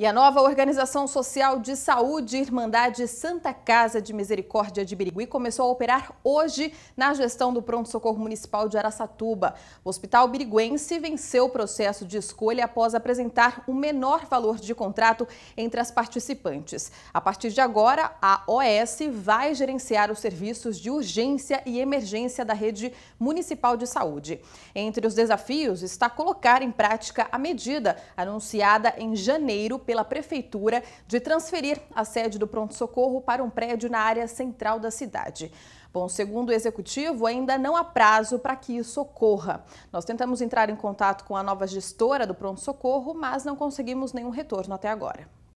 E a nova Organização Social de Saúde Irmandade Santa Casa de Misericórdia de Birigui começou a operar hoje na gestão do pronto-socorro municipal de Araçatuba. O Hospital Biriguense venceu o processo de escolha após apresentar o menor valor de contrato entre as participantes. A partir de agora, a OS vai gerenciar os serviços de urgência e emergência da rede municipal de saúde. Entre os desafios está colocar em prática a medida anunciada em janeiro pela Prefeitura de transferir a sede do pronto-socorro para um prédio na área central da cidade. Bom, segundo o executivo, ainda não há prazo para que isso ocorra. Nós tentamos entrar em contato com a nova gestora do pronto-socorro, mas não conseguimos nenhum retorno até agora.